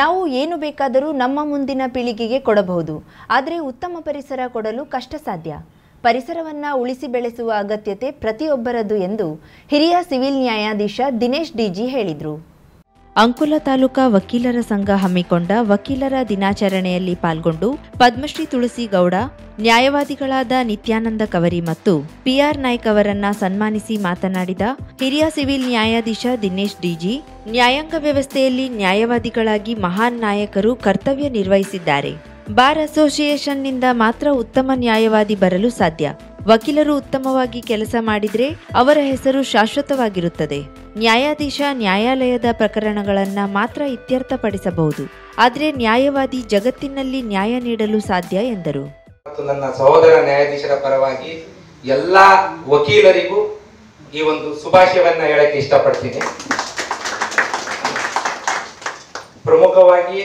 ನಾವು ಏನು ಬೇಕಾದರೂ ನಮ್ಮ ಮುಂದಿನ ಪೀಳಿಗೆಗೆ ಕೊಡಬಹುದು, ಆದರೆ ಉತ್ತಮ ಪರಿಸರ ಕೊಡಲು ಕಷ್ಟ ಸಾಧ್ಯ. ಪರಿಸರವನ್ನು ಉಳಿಸಿ ಬೆಳೆಸುವ ಅಗತ್ಯತೆ ಪ್ರತಿಯೊಬ್ಬರದು ಎಂದು ಹಿರಿಯ ಸಿವಿಲ್ ನ್ಯಾಯಾಧೀಶ ದಿನೇಶ್ ಡಿಜಿ ಹೇಳಿದರು. ಅಂಕೋಲಾ ತಾಲೂಕಾ ವಕೀಲರ ಸಂಘ ಹಮ್ಮಿಕೊಂಡ ವಕೀಲರ ದಿನಾಚರಣೆಯಲ್ಲಿ ಪಾಲ್ಗೊಂಡು ಪದ್ಮಶ್ರೀ ತುಳಸಿ ಗೌಡ, ನ್ಯಾಯವಾದಿಗಳಾದ ನಿತ್ಯಾನಂದ ಕವರಿ ಮತ್ತು ಪಿಆರ್ ನಾಯ್ಕ ಅವರನ್ನ ಸನ್ಮಾನಿಸಿ ಮಾತನಾಡಿದ ಹಿರಿಯ ಸಿವಿಲ್ ನ್ಯಾಯಾಧೀಶ ದಿನೇಶ್ ಡಿಜಿ, ನ್ಯಾಯಾಂಗ ವ್ಯವಸ್ಥೆಯಲ್ಲಿ ನ್ಯಾಯವಾದಿಗಳಾಗಿ ಮಹಾನ್ ನಾಯಕರು ಕರ್ತವ್ಯ ನಿರ್ವಹಿಸಿದ್ದಾರೆ. ಬಾರ್ ಅಸೋಸಿಯೇಷನ್ನಿಂದ ಮಾತ್ರ ಉತ್ತಮ ನ್ಯಾಯವಾದಿ ಬರಲು ಸಾಧ್ಯ. ವಕೀಲರು ಉತ್ತಮವಾಗಿ ಕೆಲಸ ಮಾಡಿದರೆ ಅವರ ಹೆಸರು ಶಾಶ್ವತವಾಗಿರುತ್ತದೆ. ನ್ಯಾಯಾಧೀಶ ನ್ಯಾಯಾಲಯದ ಪ್ರಕರಣಗಳನ್ನು ಮಾತ್ರ ಇತ್ಯರ್ಥಪಡಿಸಬಹುದು, ಆದರೆ ನ್ಯಾಯವಾದಿ ಜಗತ್ತಿನಲ್ಲಿ ನ್ಯಾಯ ನೀಡಲು ಸಾಧ್ಯ ಎಂದರು. ನನ್ನ ಸಹೋದರ ನ್ಯಾಯಾಧೀಶರ ಪರವಾಗಿ ಎಲ್ಲ ವಕೀಲರಿಗೂ ಈ ಒಂದು ಶುಭಾಶಯವನ್ನ ಹೇಳಕ್ಕೆ ಇಷ್ಟಪಡ್ತೀನಿ. ಪ್ರಮುಖವಾಗಿ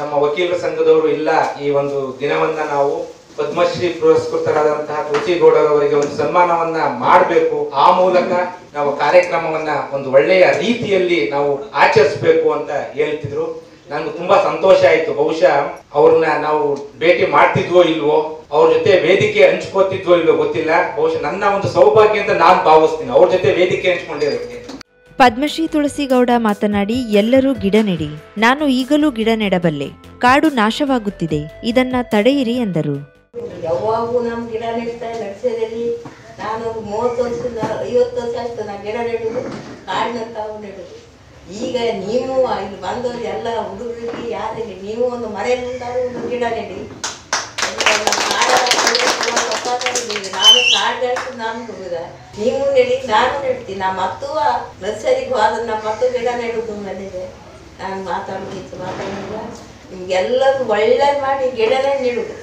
ನಮ್ಮ ವಕೀಲರ ಸಂಘದವರು ಇಲ್ಲ ಈ ಒಂದು ದಿನವನ್ನ ನಾವು ಪದ್ಮಶ್ರೀ ಪುರಸ್ಕೃತರಾದಂತಹ ತುಳಸಿ ಗೌಡರವರಿಗೆ ಒಂದು ಸನ್ಮಾನವನ್ನ ಮಾಡಬೇಕು. ಆ ಮೂಲಕ ನಾವು ಕಾರ್ಯಕ್ರಮವನ್ನ ಒಂದು ಒಳ್ಳೆಯ ರೀತಿಯಲ್ಲಿ ನಾವು ಆಚರಿಸಬೇಕು ಅಂತ ಹೇಳ್ತಿದ್ರು. ನನಗೆ ತುಂಬಾ ಸಂತೋಷ ಆಯ್ತು. ಬಹುಶಃ ಅವ್ರನ್ನ ನಾವು ಭೇಟಿ ಮಾಡ್ತಿದ್ವೋ ಇಲ್ವೋ, ಅವ್ರ ಜೊತೆ ವೇದಿಕೆ ಹಂಚ್ಕೋತಿದ್ವೋ ಇಲ್ವೋ ಗೊತ್ತಿಲ್ಲ. ಬಹುಶಃ ನನ್ನ ಒಂದು ಸೌಭಾಗ್ಯ ಅಂತ ನಾನು ಭಾವಿಸ್ತೀನಿ ಅವ್ರ ಜೊತೆ ವೇದಿಕೆ ಹಂಚ್ಕೊಂಡಿರೋದಕ್ಕೆ. ಪದ್ಮಶ್ರೀ ತುಳಸಿ ಗೌಡ ಮಾತನಾಡಿ, ಎಲ್ಲರೂ ಗಿಡ ನೆಡಿ, ನಾನು ಈಗಲೂ ಗಿಡ ನೆಡಬಲ್ಲೆ, ಕಾಡು ನಾಶವಾಗುತ್ತಿದೆ, ಇದನ್ನ ತಡೆಯಿರಿ ಎಂದರು. ಯಾವಾಗೂ ನಮ್ಮ ಗಿಡ ನೆಡ್ತಾ ನಡೆಸೋದಲ್ಲಿ ನಾನು 30 ವರ್ಷದಿಂದ 50 ವರ್ಷ ಅಷ್ಟು ನಾನು ಗಿಡ ನೆಡೋದು, ಕಾಡಿನ ತಾವು ನೆಡೋದು. ಈಗ ನೀವು ಇಲ್ಲಿ ಬಂದವರು ಎಲ್ಲ ಹುಡುಗರಿಗೆ ಯಾರಿಗೆ ನೀವು ಒಂದು ಮನೆಯಲ್ಲಿಂದಾದ್ರೂ ಒಂದು ಗಿಡ ನೆಡಿ. ನಾನು ಕಾಡ್ಗಾಡ್ತು ನಾನು ಹುಡುಗ, ನೀವು ನೆಡಿ, ನಾನು ನೆಡ್ತೀನಿ. ನಾ ಮತ್ತೂ ನರ್ಸರಿಗೆ ಹೋದನ್ನ ಮತ್ತು ಗಿಡ ನೆಡೋದು ನನಗೆ. ನಾನು ಮಾತಾಡೋದಿಲ್ಲ, ನಿಮ್ಗೆಲ್ಲರೂ ಒಳ್ಳೇದು ಮಾಡಿ ಗಿಡನೇ ನೆಡೋದು.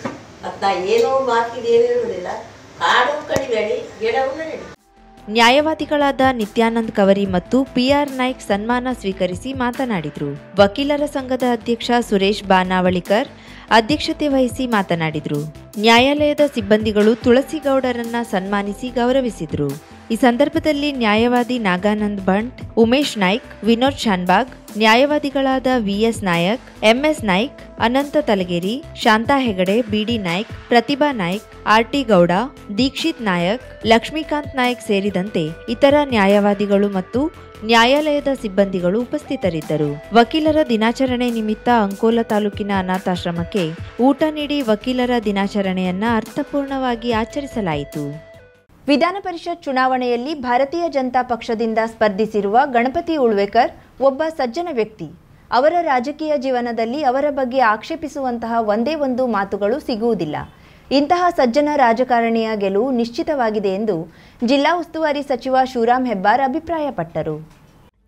ನ್ಯಾಯವಾದಿಗಳಾದ ನಿತ್ಯಾನಂದ್ ಕವರಿ ಮತ್ತು ಪಿಆರ್ ನಾಯ್ಕ್ ಸನ್ಮಾನ ಸ್ವೀಕರಿಸಿ ಮಾತನಾಡಿದರು. ವಕೀಲರ ಸಂಘದ ಅಧ್ಯಕ್ಷ ಸುರೇಶ್ ಬಾನಾವಳಿಕರ್ ಅಧ್ಯಕ್ಷತೆ ವಹಿಸಿ ಮಾತನಾಡಿದರು. ನ್ಯಾಯಾಲಯದ ಸಿಬ್ಬಂದಿಗಳು ತುಳಸಿ ಗೌಡರನ್ನ ಸನ್ಮಾನಿಸಿ ಗೌರವಿಸಿದರು. ಈ ಸಂದರ್ಭದಲ್ಲಿ ನ್ಯಾಯವಾದಿ ನಾಗಾನಂದ್ ಭಂಟ್, ಉಮೇಶ್ ನಾಯ್ಕ್, ವಿನೋದ್ ಶಾನ್ಬಾಗ್, ನ್ಯಾಯವಾದಿಗಳಾದ ವಿಎಸ್ ನಾಯಕ್, ಎಂಎಸ್ ನಾಯ್ಕ್, ಅನಂತ ತಲಗೇರಿ, ಶಾಂತಾ ಹೆಗಡೆ, ಬಿಡಿ ನಾಯ್ಕ್, ಪ್ರತಿಭಾ ನಾಯ್ಕ್, ಆರ್ಟಿ ಗೌಡ, ದೀಕ್ಷಿತ್ ನಾಯಕ್, ಲಕ್ಷ್ಮೀಕಾಂತ್ ನಾಯ್ಕ್ ಸೇರಿದಂತೆ ಇತರ ನ್ಯಾಯವಾದಿಗಳು ಮತ್ತು ನ್ಯಾಯಾಲಯದ ಸಿಬ್ಬಂದಿಗಳು ಉಪಸ್ಥಿತರಿದ್ದರು. ವಕೀಲರ ದಿನಾಚರಣೆ ನಿಮಿತ್ತ ಅಂಕೋಲಾ ತಾಲೂಕಿನ ಅನಾಥಾಶ್ರಮಕ್ಕೆ ಊಟ ನೀಡಿ ವಕೀಲರ ದಿನಾಚರಣೆಯನ್ನ ಅರ್ಥಪೂರ್ಣವಾಗಿ ಆಚರಿಸಲಾಯಿತು. ವಿಧಾನ ಪರಿಷತ್ ಚುನಾವಣೆಯಲ್ಲಿ ಭಾರತೀಯ ಜನತಾ ಪಕ್ಷದಿಂದ ಸ್ಪರ್ಧಿಸಿರುವ ಗಣಪತಿ ಉಳ್ವೇಕರ್ ಒಬ್ಬ ಸಜ್ಜನ ವ್ಯಕ್ತಿ. ಅವರ ರಾಜಕೀಯ ಜೀವನದಲ್ಲಿ ಅವರ ಬಗ್ಗೆ ಆಕ್ಷೇಪಿಸುವಂತಹ ಒಂದೇ ಒಂದು ಮಾತುಗಳು ಸಿಗುವುದಿಲ್ಲ. ಇಂತಹ ಸಜ್ಜನ ರಾಜಕಾರಣಿಯ ಗೆಲುವು ನಿಶ್ಚಿತವಾಗಿದೆ ಎಂದು ಜಿಲ್ಲಾ ಉಸ್ತುವಾರಿ ಸಚಿವ ಶಿವರಾಮ್ ಹೆಬ್ಬಾರ್ ಅಭಿಪ್ರಾಯಪಟ್ಟರು.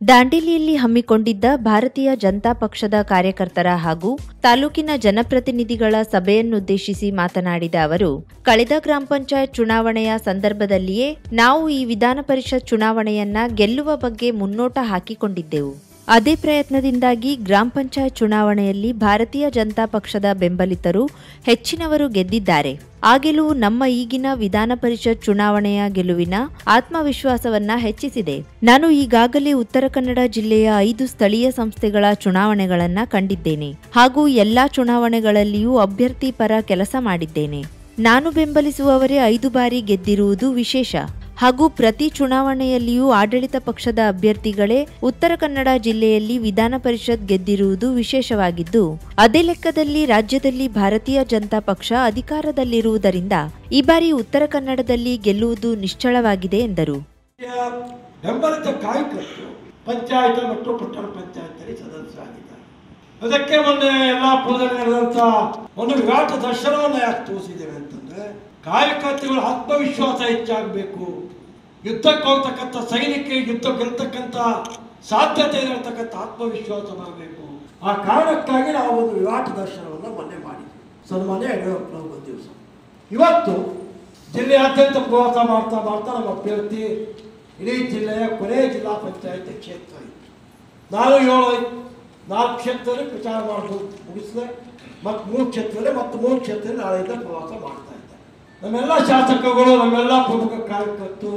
ದಾಂಡೇಲಿಯಲ್ಲಿ ಹಮ್ಮಿಕೊಂಡಿದ್ದ ಭಾರತೀಯ ಜನತಾ ಪಕ್ಷದ ಕಾರ್ಯಕರ್ತರ ಹಾಗೂ ತಾಲೂಕಿನ ಜನಪ್ರತಿನಿಧಿಗಳ ಸಭೆಯನ್ನುದ್ದೇಶಿಸಿ ಮಾತನಾಡಿದ ಅವರು, ಕಳೆದ ಗ್ರಾಮ ಪಂಚಾಯತ್ ಚುನಾವಣೆಯ ಸಂದರ್ಭದಲ್ಲಿಯೇ ನಾವು ಈ ವಿಧಾನ ಪರಿಷತ್ ಚುನಾವಣೆಯನ್ನ ಗೆಲ್ಲುವ ಬಗ್ಗೆ ಮುನ್ನೋಟ ಹಾಕಿಕೊಂಡಿದ್ದೆವು. ಅದೇ ಪ್ರಯತ್ನದಿಂದಾಗಿ ಗ್ರಾಮ ಪಂಚಾಯತ್ ಚುನಾವಣೆಯಲ್ಲಿ ಭಾರತೀಯ ಜನತಾ ಪಕ್ಷದ ಬೆಂಬಲಿತರು ಹೆಚ್ಚಿನವರು ಗೆದ್ದಿದ್ದಾರೆ. ಆ ಗೆಲುವು ನಮ್ಮ ಈಗಿನ ವಿಧಾನ ಪರಿಷತ್ ಚುನಾವಣೆಯ ಗೆಲುವಿನ ಆತ್ಮವಿಶ್ವಾಸವನ್ನ ಹೆಚ್ಚಿಸಿದೆ. ನಾನು ಈಗಾಗಲೇ ಉತ್ತರ ಕನ್ನಡ ಜಿಲ್ಲೆಯ 5 ಸ್ಥಳೀಯ ಸಂಸ್ಥೆಗಳ ಚುನಾವಣೆಗಳನ್ನ ಕಂಡಿದ್ದೇನೆ ಹಾಗೂ ಎಲ್ಲಾ ಚುನಾವಣೆಗಳಲ್ಲಿಯೂ ಅಭ್ಯರ್ಥಿ ಪರ ಕೆಲಸ ಮಾಡಿದ್ದೇನೆ. ನಾನು ಬೆಂಬಲಿಸುವವರೇ 5 ಬಾರಿ ಗೆದ್ದಿರುವುದು ವಿಶೇಷ ಹಾಗೂ ಪ್ರತಿ ಚುನಾವಣೆಯಲ್ಲಿಯೂ ಆಡಳಿತ ಪಕ್ಷದ ಅಭ್ಯರ್ಥಿಗಳೇ ಉತ್ತರ ಕನ್ನಡ ಜಿಲ್ಲೆಯಲ್ಲಿ ವಿಧಾನ ಪರಿಷತ್ ಗೆದ್ದಿರುವುದು ವಿಶೇಷವಾಗಿದ್ದು, ಅದೇ ಲೆಕ್ಕದಲ್ಲಿ ರಾಜ್ಯದಲ್ಲಿ ಭಾರತೀಯ ಜನತಾ ಪಕ್ಷ ಅಧಿಕಾರದಲ್ಲಿರುವುದರಿಂದ ಈ ಬಾರಿ ಉತ್ತರ ಕನ್ನಡದಲ್ಲಿ ಗೆಲ್ಲುವುದು ನಿಶ್ಚಳವಾಗಿದೆ ಎಂದರು. ಬೆಂಬಲಿತ ಕಾರ್ಯಕರ್ತರು ಪಂಚಾಯತ್ ಮತ್ತು ಪಟ್ಟಣ ಪಂಚಾಯತ್ ಸದಸ್ಯರಾಗಿದ್ದಾರೆ. ಅದಕ್ಕೆ ಮೊನ್ನೆ ಯಲ್ಲಾಪುರದಲ್ಲಿ ನಡೆದಂತ ಒಂದು ವಿರಾಟ ದರ್ಶನವನ್ನು ಯಾಕೆ ತೋರಿಸಿದ್ದೇವೆ ಅಂತಂದ್ರೆ, ಕಾರ್ಯಕರ್ತರು ಆತ್ಮವಿಶ್ವಾಸ ಹೆಚ್ಚಾಗಬೇಕು. ಯುದ್ಧಕ್ಕೆ ಹೋಗ್ತಕ್ಕಂಥ ಸೈನಿಕ ಯುದ್ಧ ಗೆಲ್ತಕ್ಕಂಥ ಸಾಧ್ಯತೆ ಇರತಕ್ಕಂಥ ಆತ್ಮವಿಶ್ವಾಸ ಬರಬೇಕು. ಆ ಕಾರಣಕ್ಕಾಗಿ ನಾವು ಒಂದು ವಿರಾಟ ದರ್ಶನವನ್ನು ಮೊನ್ನೆ ಮಾಡಿದ್ವಿ. ಸನ್ಮಾನ್ಯ ಯಡಿಯೂರಪ್ಪನವರು ಬಂದಿವೆ ಸರ್. ಇವತ್ತು ಜಿಲ್ಲೆಯಾದ್ಯಂತ ಪ್ರವಾಸ ಮಾಡ್ತಾ ಮಾಡ್ತಾ ನಮ್ಮ ಅಭ್ಯರ್ಥಿ ಇಡೀ ಜಿಲ್ಲೆಯ ಕೊನೆಯ ಜಿಲ್ಲಾ ಪಂಚಾಯತ್ ಕ್ಷೇತ್ರ ಇತ್ತು. ನಾನು 4 ಕ್ಷೇತ್ರದಲ್ಲಿ ಪ್ರಚಾರ ಮಾಡೋದು ಮುಗಿಸಿದೆ. ಮತ್ತು 3 ಕ್ಷೇತ್ರದಲ್ಲಿ ನಾಳೆಯಿಂದ ಪ್ರವಾಸ ಮಾಡ್ತಾ ಇದ್ದೆ. ನಮ್ಮೆಲ್ಲ ಶಾಸಕಗಳು, ನಮ್ಮೆಲ್ಲ ಪ್ರಮುಖ ಕಾರ್ಯಕರ್ತರು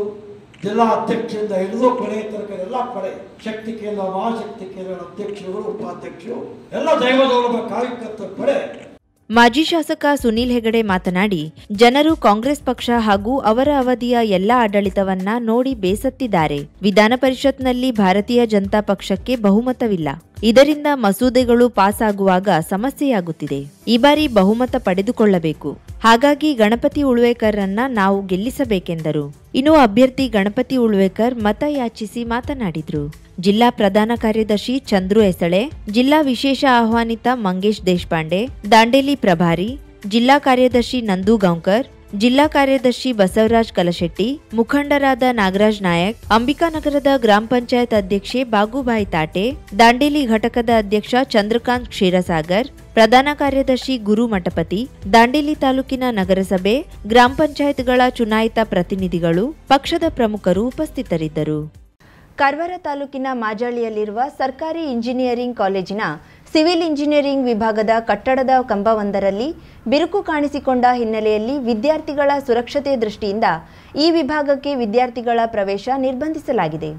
जिला अध्यक्ष हिड़ू कड़े तरक कड़े शक्ति केंद्र महाशक्ति केंद्र अध्यक्ष उपाध्यक्ष दैवदौलभ कार्यकर्तर कड़े ಮಾಜಿ ಶಾಸಕ ಸುನೀಲ್ ಹೆಗಡೆ ಮಾತನಾಡಿ, ಜನರು ಕಾಂಗ್ರೆಸ್ ಪಕ್ಷ ಹಾಗೂ ಅವರ ಅವಧಿಯ ಎಲ್ಲ ಆಡಳಿತವನ್ನ ನೋಡಿ ಬೇಸತ್ತಿದ್ದಾರೆ. ವಿಧಾನ ಪರಿಷತ್ನಲ್ಲಿ ಭಾರತೀಯ ಜನತಾ ಪಕ್ಷಕ್ಕೆ ಬಹುಮತವಿಲ್ಲ. ಇದರಿಂದ ಮಸೂದೆಗಳು ಪಾಸ್ ಆಗುವಾಗ ಸಮಸ್ಯೆಯಾಗುತ್ತಿದೆ. ಈ ಬಾರಿ ಬಹುಮತ ಪಡೆದುಕೊಳ್ಳಬೇಕು. ಹಾಗಾಗಿ ಗಣಪತಿ ಉಳ್ವೇಕರ್ರನ್ನ ನಾವು ಗೆಲ್ಲಿಸಬೇಕೆಂದರು. ಇನ್ನು ಅಭ್ಯರ್ಥಿ ಗಣಪತಿ ಉಳ್ವೇಕರ್ ಮತ ಯಾಚಿಸಿ ಮಾತನಾಡಿದರು. ಜಿಲ್ಲಾ ಪ್ರಧಾನ ಕಾರ್ಯದರ್ಶಿ ಚಂದ್ರು ಹೆಸಳೆ, ಜಿಲ್ಲಾ ವಿಶೇಷ ಆಹ್ವಾನಿತ ಮಂಗೇಶ್ ದೇಶಪಾಂಡೆ, ದಾಂಡೇಲಿ ಪ್ರಭಾರಿ, ಜಿಲ್ಲಾ ಕಾರ್ಯದರ್ಶಿ ನಂದು ಗೌಕರ್, ಜಿಲ್ಲಾ ಕಾರ್ಯದರ್ಶಿ ಬಸವರಾಜ್ ಕಲಶೆಟ್ಟಿ, ಮುಖಂಡರಾದ ನಾಗರಾಜ್ ನಾಯಕ್, ಅಂಬಿಕಾನಗರದ ಗ್ರಾಮ ಪಂಚಾಯತ್ ಅಧ್ಯಕ್ಷೆ ಬಾಗುಬಾಯಿ ತಾಟೆ, ದಾಂಡೇಲಿ ಘಟಕದ ಅಧ್ಯಕ್ಷ ಚಂದ್ರಕಾಂತ್ ಕ್ಷೀರಸಾಗರ್, ಪ್ರಧಾನ ಕಾರ್ಯದರ್ಶಿ ಗುರು ಮಠಪತಿ, ದಾಂಡೇಲಿ ತಾಲೂಕಿನ ನಗರಸಭೆ ಗ್ರಾಮ ಪಂಚಾಯತ್ಗಳ ಚುನಾಯಿತ ಪ್ರತಿನಿಧಿಗಳು, ಪಕ್ಷದ ಪ್ರಮುಖರು ಉಪಸ್ಥಿತರಿದ್ದರು. ಕಾರವಾರ ತಾಲೂಕಿನ ಮಾಜಾಳಿಯಲ್ಲಿರುವ ಸರ್ಕಾರಿ ಇಂಜಿನಿಯರಿಂಗ್ ಕಾಲೇಜಿನ ಸಿವಿಲ್ ಇಂಜಿನಿಯರಿಂಗ್ ವಿಭಾಗದ ಕಟ್ಟಡದ ಕಂಬವೊಂದರಲ್ಲಿ ಬಿರುಕು ಕಾಣಿಸಿಕೊಂಡ ಹಿನ್ನೆಲೆಯಲ್ಲಿ ವಿದ್ಯಾರ್ಥಿಗಳ ಸುರಕ್ಷತೆ ದೃಷ್ಟಿಯಿಂದ ಈ ವಿಭಾಗಕ್ಕೆ ವಿದ್ಯಾರ್ಥಿಗಳ ಪ್ರವೇಶ ನಿರ್ಬಂಧಿಸಲಾಗಿದೆ.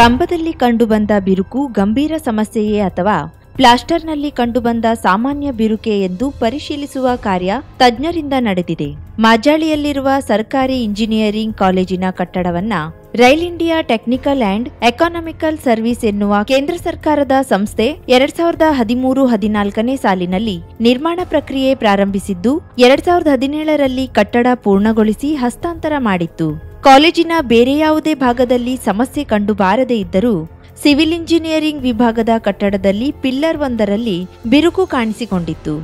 ಕಂಬದಲ್ಲಿ ಕಂಡುಬಂದ ಬಿರುಕು ಗಂಭೀರ ಸಮಸ್ಯೆಯೇ ಅಥವಾ ಪ್ಲಾಸ್ಟರ್ನಲ್ಲಿ ಕಂಡುಬಂದ ಸಾಮಾನ್ಯ ಬಿರುಕೆ ಎಂದು ಪರಿಶೀಲಿಸುವ ಕಾರ್ಯ ತಜ್ಞರಿಂದ ನಡೆದಿದೆ. ಮಾಜಾಳಿಯಲ್ಲಿರುವ ಸರ್ಕಾರಿ ಇಂಜಿನಿಯರಿಂಗ್ ಕಾಲೇಜಿನ ಕಟ್ಟಡವನ್ನ rail India technical and economical service ಎನ್ನುವ ಕೇಂದ್ರ ಸರ್ಕಾರದ ಸಂಸ್ಥೆ 2013-14 ಸಾಲಿನಲ್ಲಿ ನಿರ್ಮಾಣ ಪ್ರಕ್ರಿಯೆ ಪ್ರಾರಂಭಿಸಿದ್ದು, 2017ರಲ್ಲಿ ಕಟ್ಟಡ ಪೂರ್ಣಗೊಳಿಸಿ ಹಸ್ತಾಂತರ ಮಾಡಿತ್ತು. ಕಾಲೇಜಿನ ಬೇರೆ ಯಾವುದೇ ಭಾಗದಲ್ಲಿ ಸಮಸ್ಯೆ ಕಂಡುಬಾರದೇ ಇದ್ದರೂ ಸಿವಿಲ್ ಇಂಜಿನಿಯರಿಂಗ್ ವಿಭಾಗದ ಕಟ್ಟಡದಲ್ಲಿ ಪಿಲ್ಲರ್ ಒಂದರಲ್ಲಿ ಬಿರುಕು ಕಾಣಿಸಿಕೊಂಡಿತ್ತು.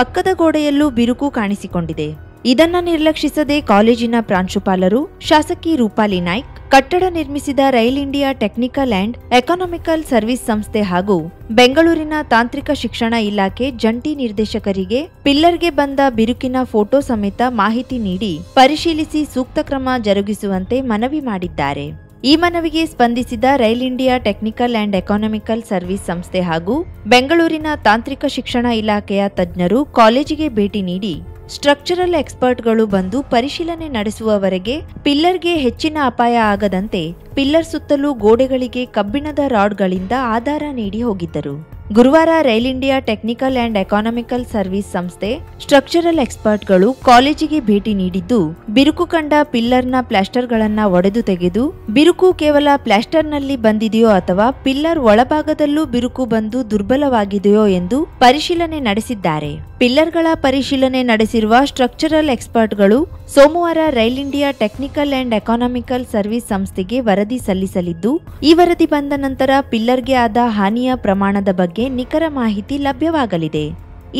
ಪಕ್ಕದ ಗೋಡೆಯಲ್ಲೂ ಬಿರುಕು ಕಾಣಿಸಿಕೊಂಡಿದೆ. ಇದನ್ನು ನಿರ್ಲಕ್ಷಿಸದೆ ಕಾಲೇಜಿನ ಪ್ರಾಂಶುಪಾಲರು ಶಾಸಕಿ ರೂಪಾಲಿ ನಾಯ್ಕ್, ಕಟ್ಟಡ ನಿರ್ಮಿಸಿದ rail India technical and economical service ಸಂಸ್ಥೆ ಹಾಗೂ ಬೆಂಗಳೂರಿನ ತಾಂತ್ರಿಕ ಶಿಕ್ಷಣ ಇಲಾಖೆ ಜಂಟಿ ನಿರ್ದೇಶಕರಿಗೆ ಪಿಲ್ಲರ್ಗೆ ಬಂದ ಬಿರುಕಿನ ಫೋಟೋ ಸಮೇತ ಮಾಹಿತಿ ನೀಡಿ ಪರಿಶೀಲಿಸಿ ಸೂಕ್ತ ಕ್ರಮ ಜರುಗಿಸುವಂತೆ ಮನವಿ ಮಾಡಿದ್ದಾರೆ. ಈ ಮನವಿಗೆ ಸ್ಪಂದಿಸಿದ rail India technical and economical service ಸಂಸ್ಥೆ ಹಾಗೂ ಬೆಂಗಳೂರಿನ ತಾಂತ್ರಿಕ ಶಿಕ್ಷಣ ಇಲಾಖೆಯ ತಜ್ಞರು ಕಾಲೇಜಿಗೆ ಭೇಟಿ ನೀಡಿ ಸ್ಟ್ರಕ್ಚರಲ್ ಎಕ್ಸ್ಪರ್ಟ್ಗಳು ಬಂದು ಪರಿಶೀಲನೆ ನಡೆಸುವವರೆಗೆ ಪಿಲ್ಲರ್ಗೆ ಹೆಚ್ಚಿನ ಅಪಾಯ ಆಗದಂತೆ ಪಿಲ್ಲರ್ ಸುತ್ತಲೂ ಗೋಡೆಗಳಿಗೆ ಕಬ್ಬಿಣದ ರಾಡ್ಗಳಿಂದ ಆಧಾರ ನೀಡಿ ಹೋಗಿದ್ದರು. ಗುರುವಾರ rail India technical and economical service ಸಂಸ್ಥೆ ಸ್ಟ್ರಕ್ಚರಲ್ ಎಕ್ಸ್ಪರ್ಟ್ಗಳು ಕಾಲೇಜಿಗೆ ಭೇಟಿ ನೀಡಿದ್ದು, ಬಿರುಕು ಕಂಡ ಪಿಲ್ಲರ್ನ ಪ್ಲಾಸ್ಟರ್ಗಳನ್ನ ಒಡೆದು ತೆಗೆದು ಬಿರುಕು ಕೇವಲ ಪ್ಲಾಸ್ಟರ್ನಲ್ಲಿ ಬಂದಿದೆಯೋ ಅಥವಾ ಪಿಲ್ಲರ್ ಒಳಭಾಗದಲ್ಲೂ ಬಿರುಕು ಬಂದು ದುರ್ಬಲವಾಗಿದೆಯೋ ಎಂದು ಪರಿಶೀಲನೆ ನಡೆಸಿದ್ದಾರೆ. ಪಿಲ್ಲರ್ಗಳ ಪರಿಶೀಲನೆ ನಡೆಸಿರುವ ಸ್ಟ್ರಕ್ಚರಲ್ ಎಕ್ಸ್ಪರ್ಟ್ಗಳು ಸೋಮವಾರ rail India technical and economical service ಸಂಸ್ಥೆಗೆ ವರದಿ ಸಲ್ಲಿಸಲಿದ್ದು, ಈ ವರದಿ ಬಂದ ನಂತರ ಪಿಲ್ಲರ್ಗೆ ಆದ ಹಾನಿಯ ಪ್ರಮಾಣದ ಬಗ್ಗೆ ನಿಖರ ಮಾಹಿತಿ ಲಭ್ಯವಾಗಲಿದೆ.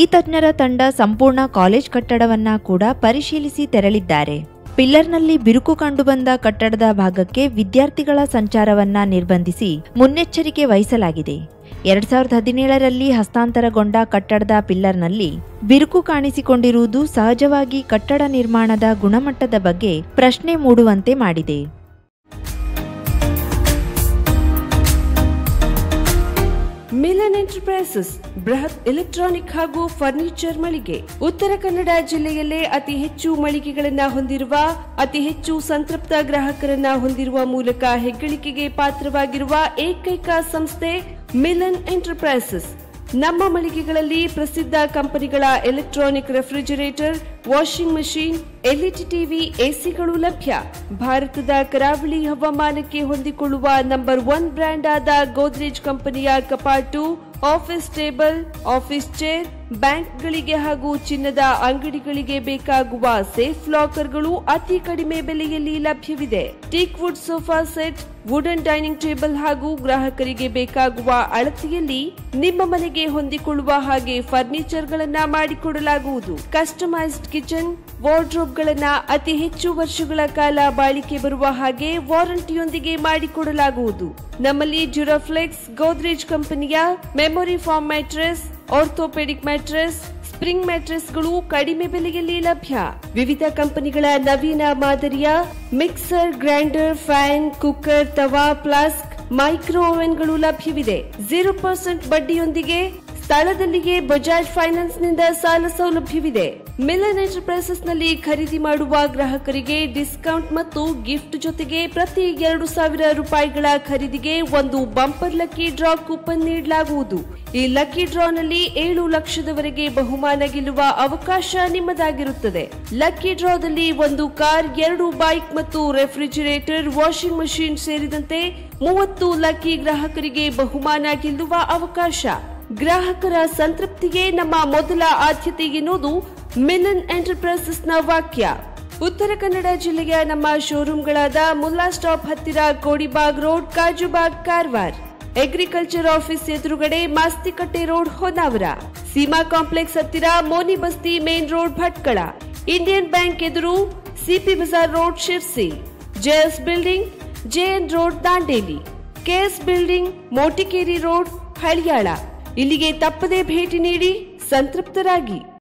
ಈ ತಜ್ಞರ ತಂಡ ಸಂಪೂರ್ಣ ಕಾಲೇಜ್ ಕಟ್ಟಡವನ್ನ ಕೂಡ ಪರಿಶೀಲಿಸಿ ತೆರಳಿದ್ದಾರೆ. ಪಿಲ್ಲರ್ನಲ್ಲಿ ಬಿರುಕು ಕಂಡುಬಂದ ಕಟ್ಟಡದ ಭಾಗಕ್ಕೆ ವಿದ್ಯಾರ್ಥಿಗಳ ಸಂಚಾರವನ್ನ ನಿರ್ಬಂಧಿಸಿ ಮುನ್ನೆಚ್ಚರಿಕೆ ವಹಿಸಲಾಗಿದೆ. 2017ರಲ್ಲಿ ಹಸ್ತಾಂತರಗೊಂಡ ಕಟ್ಟಡದ ಪಿಲ್ಲರ್ನಲ್ಲಿ ಬಿರುಕು ಕಾಣಿಸಿಕೊಂಡಿರುವುದು ಸಹಜವಾಗಿ ಕಟ್ಟಡ ನಿರ್ಮಾಣದ ಗುಣಮಟ್ಟದ ಬಗ್ಗೆ ಪ್ರಶ್ನೆ ಮೂಡುವಂತೆ ಮಾಡಿದೆ. ಮಿಲನ್ ಎಂಟರ್ಪ್ರೈಸಸ್ ಬೃಹತ್ ಎಲೆಕ್ಟ್ರಾನಿಕ್ ಹಾಗೂ ಫರ್ನಿಚರ್ ಮಳಿಗೆ. ಉತ್ತರ ಕನ್ನಡ ಜಿಲ್ಲೆಯಲ್ಲೇ ಅತಿ ಹೆಚ್ಚು ಮಳಿಗೆಗಳನ್ನ ಹೊಂದಿರುವ, ಅತಿ ಹೆಚ್ಚು ಸಂತೃಪ್ತ ಗ್ರಾಹಕರನ್ನ ಹೊಂದಿರುವ ಮೂಲಕ ಹೆಗ್ಗಳಿಕೆಗೆ ಪಾತ್ರವಾಗಿರುವ ಏಕೈಕ ಸಂಸ್ಥೆ ಮಿಲನ್ ಎಂಟರ್ಪ್ರೈಸಸ್. ನಮ್ಮ ಮಳಿಗೆಗಳಲ್ಲಿ ಪ್ರಸಿದ್ಧ ಕಂಪನಿಗಳ electronic refrigerator, washing machine, LED TV, ಎಸಿಗಳು ಲಭ್ಯ. ಭಾರತದ ಕರಾವಳಿ ಹವಾಮಾನಕ್ಕೆ ಹೊಂದಿಕೊಳ್ಳುವ No. 1 ಬ್ರ್ಯಾಂಡ್ ಆದ ಗೋದ್ರೇಜ್ ಕಂಪನಿಯ ಕಪಾಟು, ಆಫೀಸ್ ಟೇಬಲ್, ಆಫೀಸ್ ಚೇರ್, ಬ್ಯಾಂಕ್ಗಳಿಗೆ ಹಾಗೂ ಚಿನ್ನದ ಅಂಗಡಿಗಳಿಗೆ ಬೇಕಾಗುವ ಸೇಫ್ ಲಾಕರ್ಗಳು ಅತಿ ಕಡಿಮೆ ಬೆಲೆಯಲ್ಲಿ ಲಭ್ಯವಿದೆ. Teakwood sofa set, wooden dining table ಹಾಗೂ ಗ್ರಾಹಕರಿಗೆ ಬೇಕಾಗುವ ಅಳತೆಯಲ್ಲಿ ನಿಮ್ಮ ಮನೆಗೆ ಹೊಂದಿಕೊಳ್ಳುವ ಹಾಗೆ ಫರ್ನಿಚರ್ಗಳನ್ನ ಮಾಡಿಕೊಡಲಾಗುವುದು. ಕಸ್ಟಮೈಸ್ಡ್ ಕಿಚನ್, ವಾರ್ಡ್ರೋಬ್ಗಳನ್ನ ಅತಿ ಹೆಚ್ಚು ವರ್ಷಗಳ ಕಾಲ ಬಾಳಿಕೆ ಬರುವ ಹಾಗೆ ವಾರಂಟಿಯೊಂದಿಗೆ ಮಾಡಿಕೊಡಲಾಗುವುದು. ನಮ್ಮಲ್ಲಿ ಡ್ಯೂರಾಫ್ಲೆಕ್ಸ್, ಗೋದ್ರೇಜ್ ಕಂಪನಿಯ memory foam mattress, orthopaedic mattress, spring ಮ್ಯಾಟ್ರೆಸ್ಗಳು ಕಡಿಮೆ ಬೆಲೆಯಲ್ಲಿ ಲಭ್ಯ. ವಿವಿಧ ಕಂಪನಿಗಳ ನವೀನ ಮಾದರಿಯ mixer, grinder, fan, cooker, tawa, flask, micro ಓವೆನ್ಗಳು ಲಭ್ಯವಿದೆ. 0% ಬಡ್ಡಿಯೊಂದಿಗೆ ಸ್ಥಳದಲ್ಲಿಯೇ ಬಜಾಜ್ ಫೈನಾನ್ಸ್ ನಿಂದ ಸಾಲ ಸೌಲಭ್ಯವಿದೆ. ಮಿಲನ್ ಎಂಟರ್ಪ್ರೈಸಸ್ ನಲ್ಲಿ ಖರೀದಿ ಮಾಡುವ ಗ್ರಾಹಕರಿಗೆ ಡಿಸ್ಕೌಂಟ್ ಮತ್ತು ಗಿಫ್ಟ್ ಜೊತೆಗೆ ಪ್ರತಿ 2,000 ರೂಪಾಯಿಗಳ ಖರೀದಿಗೆ ಒಂದು ಬಂಪರ್ ಲಕ್ಕಿ ಡ್ರಾ ಕೂಪನ್ ನೀಡಲಾಗುವುದು. ಈ ಲಕ್ಕಿ ಡ್ರಾನಲ್ಲಿ 7 ಲಕ್ಷದವರೆಗೆ ಬಹುಮಾನ ಗೆಲ್ಲುವ ಅವಕಾಶ ನಿಮ್ಮದಾಗಿರುತ್ತದೆ. ಲಕ್ಕಿ ಡ್ರಾದಲ್ಲಿ ಒಂದು ಕಾರ್, 2 ಬೈಕ್ ಮತ್ತು ರೆಫ್ರಿಜಿರೇಟರ್, ವಾಷಿಂಗ್ ಮಷೀನ್ ಸೇರಿದಂತೆ 30 ಲಕ್ಕಿ ಗ್ರಾಹಕರಿಗೆ ಬಹುಮಾನ ಗೆಲ್ಲುವ ಅವಕಾಶ. ಗ್ರಾಹಕರ ಸಂತೃಪ್ತಿಗೆ ನಮ್ಮ ಮೊದಲ ಆದ್ಯತೆ ಎನ್ನುವುದು ಮಿಲನ್ ಎಂಟರ್ಪ್ರೈಸಸ್ನ ವಾಕ್ಯ. ಉತ್ತರ ಕನ್ನಡ ಜಿಲ್ಲೆಯ ನಮ್ಮ ಶೋರೂಮ್ಗಳಾದ ಮುಲ್ಲಾ ಸ್ಟಾಪ್ ಹತ್ತಿರ, Kodibag road, Kajubag Karwar, agriculture office ಎದುರುಗಡೆ, ಮಾಸ್ತಿಕಟ್ಟೆ ರೋಡ್ ಹೊನ್ನಾವರ, ಸೀಮಾ ಕಾಂಪ್ಲೆಕ್ಸ್ ಹತ್ತಿರ, Moni Basti main road Bhatkal, Indian bank ಎದುರು, CP Bazaar road Sirsi, JS building, JN road Dandeli, KS building, Motikeri road Haliyal. ಇಲ್ಲಿಗೆ ತಪ್ಪದೇ ಭೇಟಿ ನೀಡಿ ಸಂತೃಪ್ತರಾಗಿ.